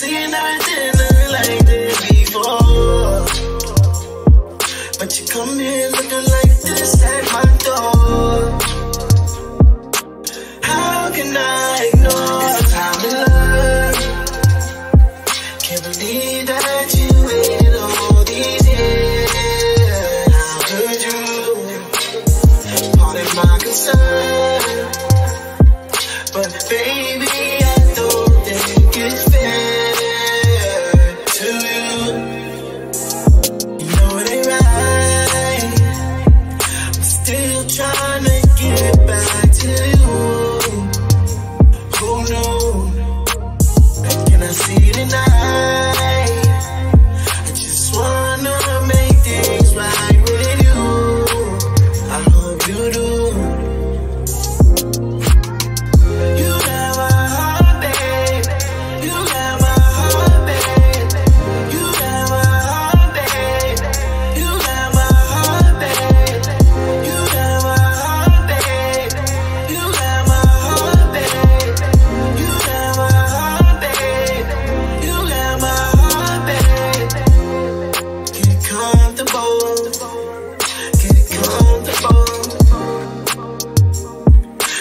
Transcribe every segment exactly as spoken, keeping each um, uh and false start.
saying I didn't like this before, but you come here looking like this at my door. How can I ignore this time in love? Can't believe that you waited all these years. How could you? Pardon my concern, but baby,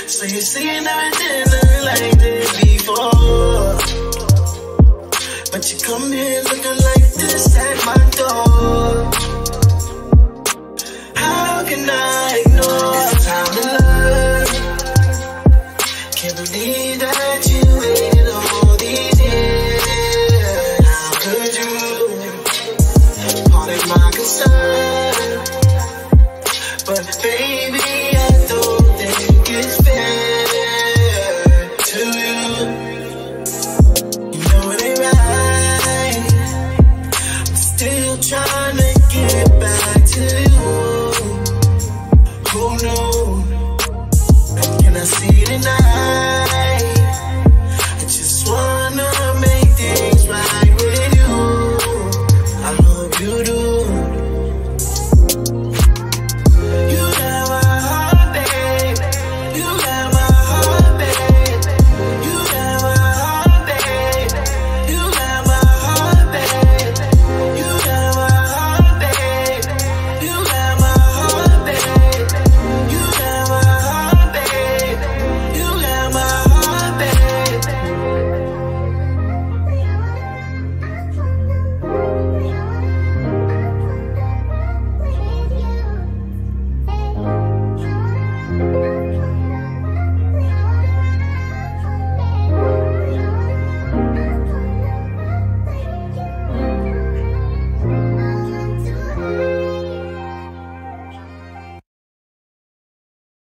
so you see I never did nothing like this before, but you come here looking like this at my door. How can I ignore this time in love? Can't believe that you waited all these years. How could you? Pardon my concern, but baby, trying to get back to you. Who knew? Can I see tonight?